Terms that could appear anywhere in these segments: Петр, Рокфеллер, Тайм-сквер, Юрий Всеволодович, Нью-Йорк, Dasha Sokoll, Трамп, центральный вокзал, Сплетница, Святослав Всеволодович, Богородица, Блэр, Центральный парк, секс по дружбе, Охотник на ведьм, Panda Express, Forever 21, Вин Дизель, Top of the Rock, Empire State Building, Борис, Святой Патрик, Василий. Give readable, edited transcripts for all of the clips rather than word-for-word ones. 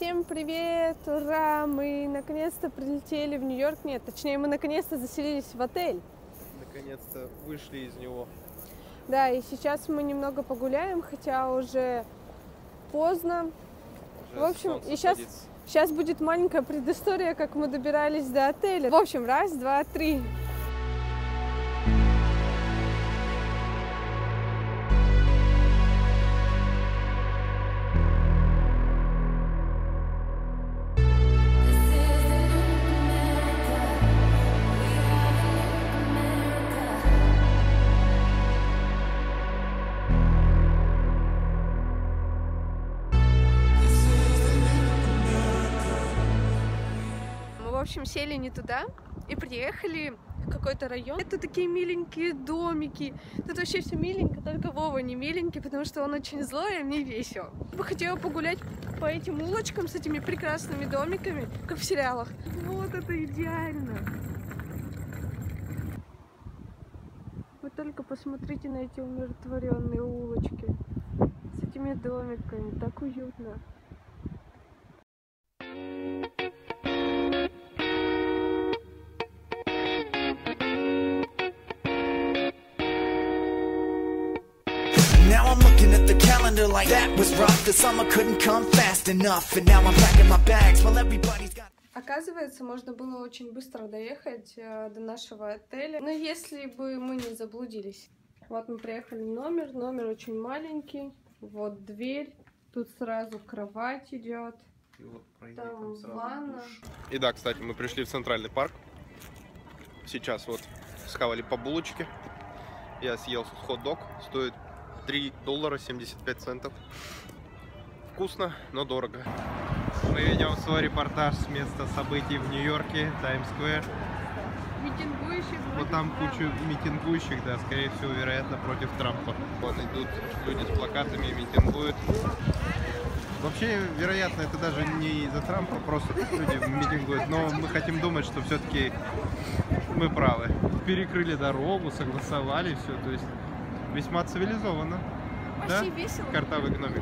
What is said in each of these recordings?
Всем привет! Ура! Мы наконец-то прилетели в Нью-Йорк. Нет, точнее, мы наконец-то заселились в отель. Наконец-то вышли из него. Да, и сейчас мы немного погуляем, хотя уже поздно. Уже в общем, и сейчас будет маленькая предыстория, как мы добирались до отеля. В общем, раз, два, три. В общем, сели не туда и приехали в какой-то район. Это такие миленькие домики. Тут вообще все миленько, только Вова не миленький, потому что он очень злой, а мне весело. Я бы хотела погулять по этим улочкам с этими прекрасными домиками, как в сериалах. Вот это идеально! Вы только посмотрите на эти умиротворенные улочки с этими домиками. Так уютно. Оказывается, можно было очень быстро доехать до нашего отеля, но если бы мы не заблудились. Вот мы приехали в номер, номер очень маленький, вот дверь, тут сразу кровать идет, и вот там ванна. И да, кстати, мы пришли в Центральный парк, сейчас вот схавали по булочке, я съел хот-дог, стоит $3.75. Вкусно, но дорого. Мы ведем свой репортаж с места событий в Нью-Йорке, Тайм-сквер. Вот там кучу митингующих, да, скорее всего, вероятно, против Трампа. Вот идут люди с плакатами, митингуют. Вообще, вероятно, это даже не из-за Трампа, просто люди митингуют. Но мы хотим думать, что все-таки мы правы. Перекрыли дорогу, согласовали все, то есть весьма цивилизованно. Вообще да? Весело. Картавый гномик.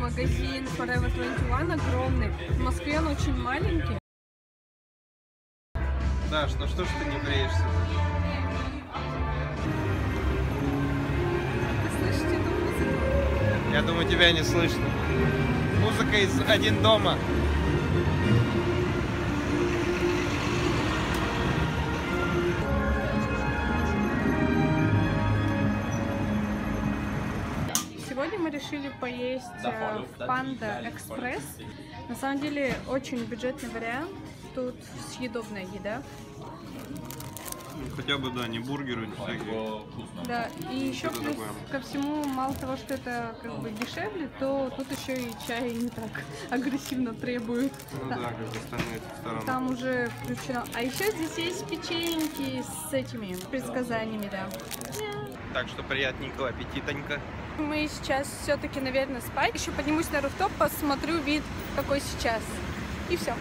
Магазин Forever 21 огромный. В Москве он очень маленький. Даш, ну что ж ты не бреешься? Ты слышишь эту музыку? Я думаю, тебя не слышно. Музыка из «Один дома». Сегодня мы решили поесть в Panda Express. На самом деле очень бюджетный вариант. Тут съедобная еда. Хотя бы, да, не бургеры, всякие. Да, и еще плюс ко всему, мало того, что это как бы дешевле, то тут еще и чай не так агрессивно требуют. Ну да, как в остальных ресторанах. Там уже включено. А еще здесь есть печеньки с этими предсказаниями, да. Так что приятненького аппетитонька. Мы сейчас все-таки, наверное, спать. Еще поднимусь на руфтоп, посмотрю вид, какой сейчас. И все.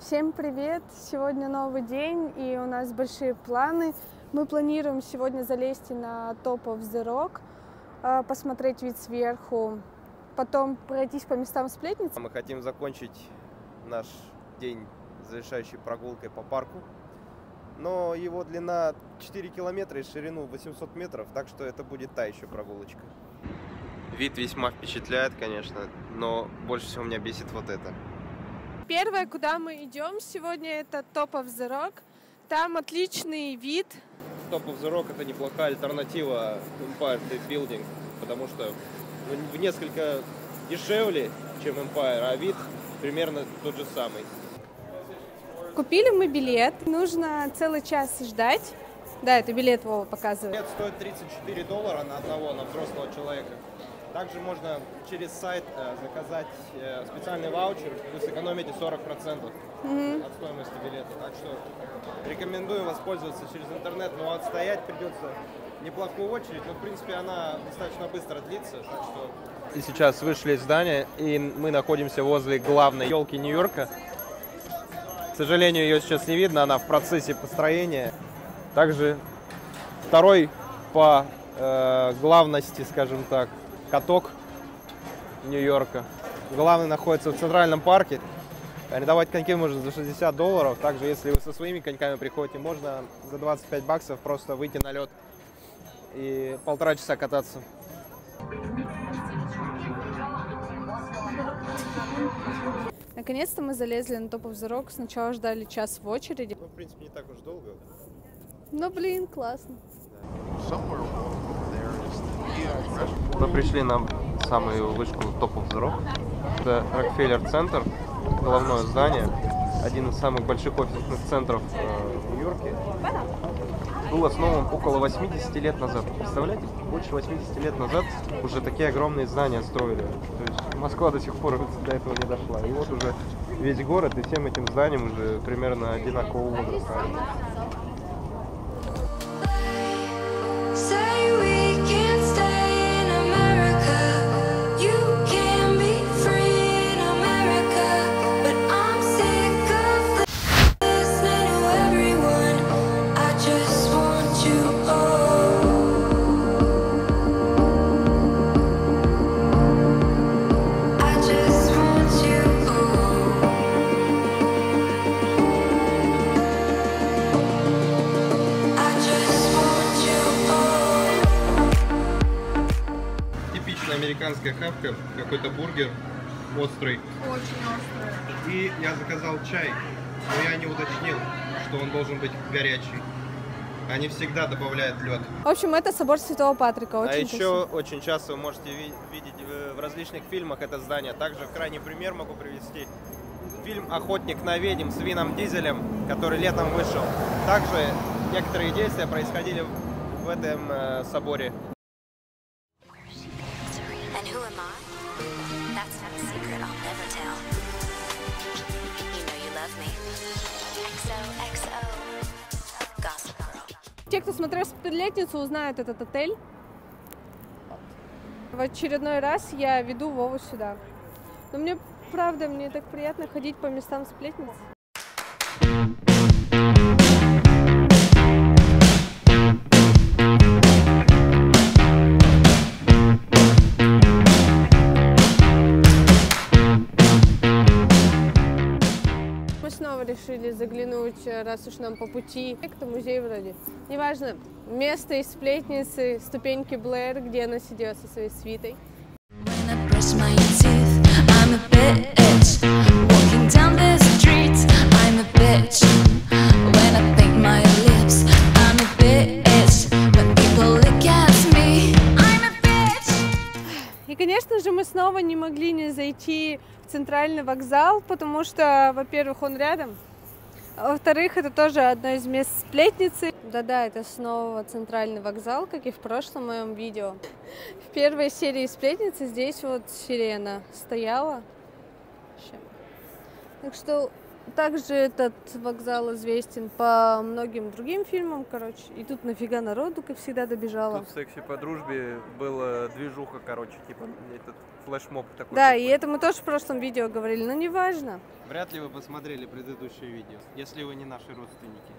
Всем привет! Сегодня новый день, и у нас большие планы. Мы планируем сегодня залезть на Top of the Rock, посмотреть вид сверху, потом пройтись по местам сплетницы. Мы хотим закончить наш день завершающей прогулкой по парку, но его длина 4 километра и ширину 800 метров, так что это будет та еще прогулочка. Вид весьма впечатляет, конечно, но больше всего меня бесит вот это. Первое, куда мы идем сегодня, это Top of the Rock. Там отличный вид. Top of the Rock это неплохая альтернатива Empire State Building, потому что в несколько дешевле, чем Empire, а вид примерно тот же самый. Купили мы билет, нужно целый час ждать. Да, это билет Вова показывает. Билет стоит $34 на одного, на взрослого человека. Также можно через сайт заказать специальный ваучер, вы сэкономите 40% от стоимости билета. Так что рекомендую воспользоваться через интернет, но отстоять придется неплохую очередь, но в принципе она достаточно быстро длится. Так что... И сейчас вышли из здания, и мы находимся возле главной елки Нью-Йорка. К сожалению, ее сейчас не видно, она в процессе построения. Также второй по главности, скажем так, каток Нью-Йорка. Главный находится в Центральном парке. Арендовать коньки можно за $60. Также, если вы со своими коньками приходите, можно за $25 просто выйти на лед и полтора часа кататься. Наконец-то мы залезли на Top of the Rock. Сначала ждали час в очереди. Ну, в принципе, не так уж долго. Ну, блин, классно. Мы пришли на самую вышку Top of the Rock. Это Рокфеллер центр, головное здание, один из самых больших офисных центров в Нью-Йорке. Был основан около 80 лет назад. Представляете, больше 80 лет назад уже такие огромные здания строили. То есть Москва до сих пор до этого не дошла. И вот уже весь город и всем этим зданиям уже примерно одинакового возраста. Американская хавка, какой-то бургер острый. Очень острый. И я заказал чай, но я не уточнил, что он должен быть горячий. Они всегда добавляют лед. В общем, это собор Святого Патрика. Очень красиво. Еще очень часто вы можете видеть в различных фильмах это здание. Также в крайний пример могу привести фильм «Охотник на ведьм» с Вином Дизелем, который летом вышел. Также некоторые действия происходили в этом соборе. Те, кто смотрел «Сплетницу», узнают этот отель. В очередной раз я веду Вову сюда. Но мне, правда, мне так приятно ходить по местам сплетниц. Решили заглянуть, раз уж нам по пути. Это музей вроде. Неважно, место из «Сплетницы», ступеньки Блэр, где она сидела со своей свитой. И, конечно же, мы снова не могли не зайти в Центральный вокзал, потому что, во-первых, он рядом, а во-вторых, это тоже одно из мест сплетницы. Да-да, это снова Центральный вокзал, как и в прошлом моем видео. В первой серии «Сплетницы» здесь вот сирена стояла. Так что также этот вокзал известен по многим другим фильмам, короче. И тут нафига народу, как всегда, добежало. Тут в «Сексе по дружбе» была движуха, короче, типа этот флешмоб такой. Да, и это мы тоже в прошлом видео говорили, но неважно. Вряд ли вы посмотрели предыдущее видео, если вы не наши родственники.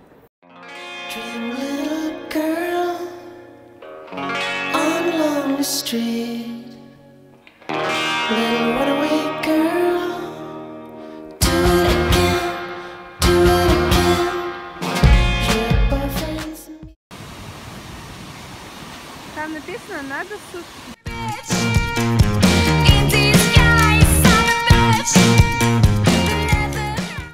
Написано, надо